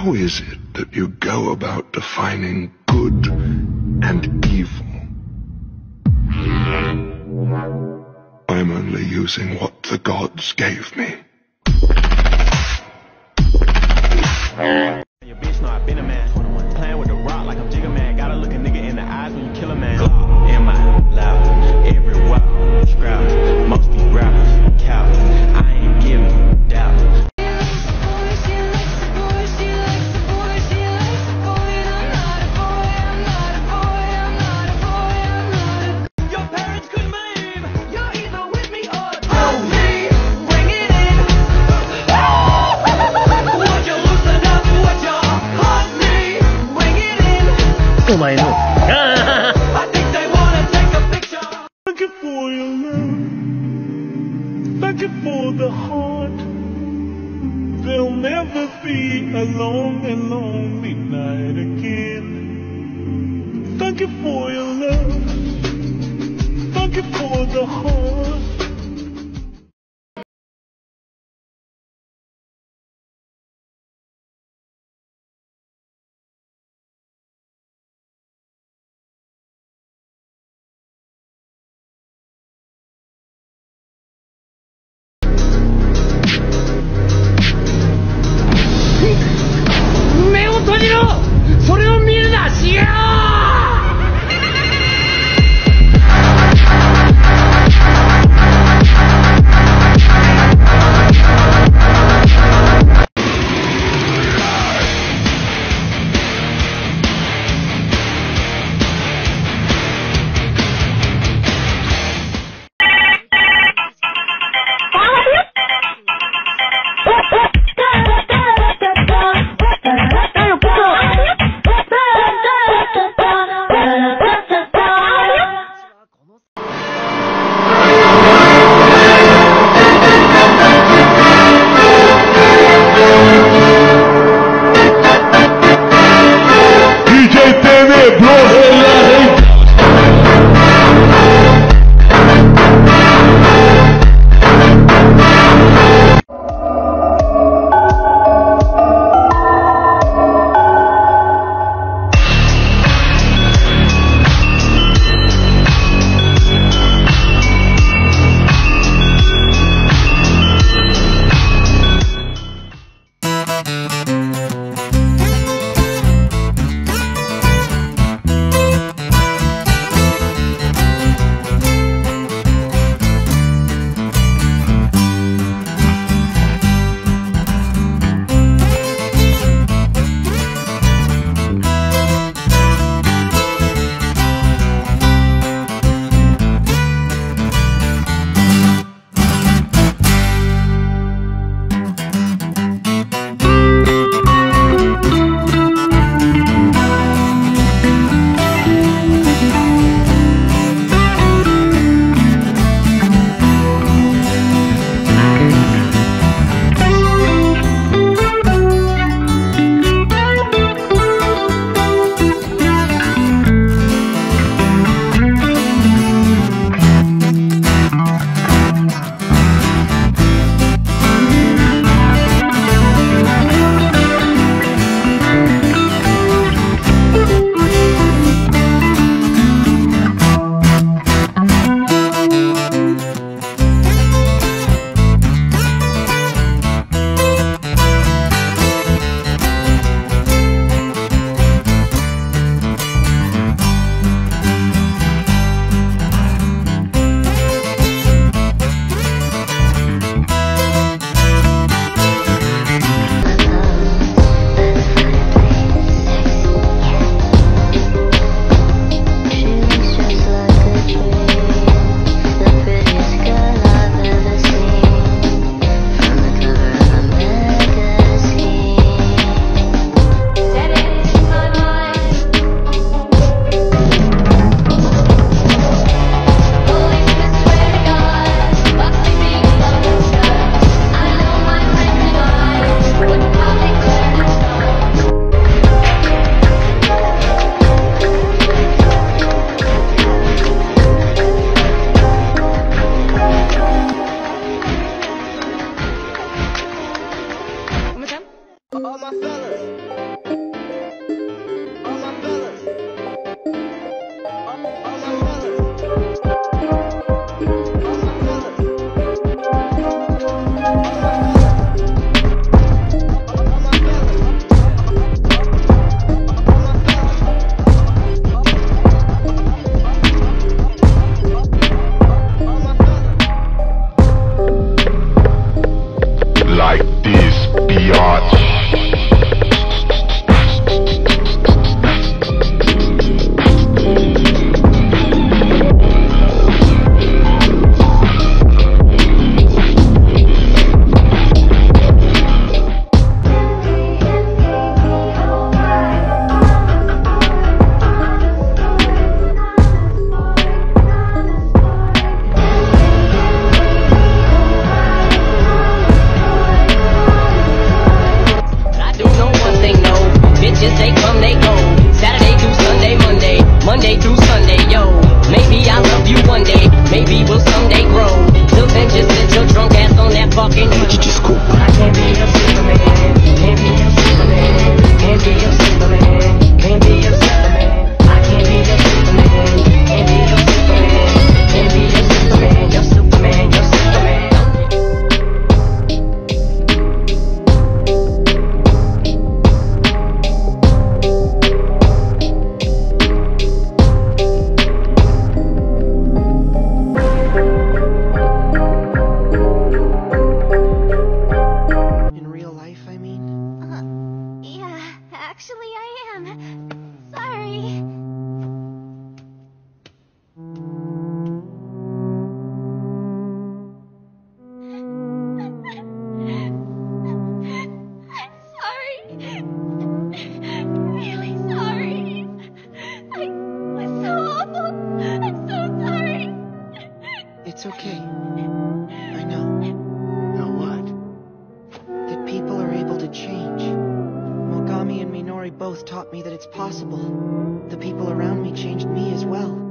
How is it that you go about defining good and evil? I'm only using what the gods gave me. Your bitch know I been a man. 21 playing with the rock like I'm Jigga Man. Gotta look a nigga in the eyes when you kill a man. In my loud, every wop, scrap, most these rappers, cow. I ain't giving a doubt. I know. I think they wanna take a picture. Looking for your love, looking for the heart. There'll never be a long and lonely night again. Looking for your love, looking for the heart. Actually, I am. Sorry. Both taught me that it's possible. The people around me changed me as well.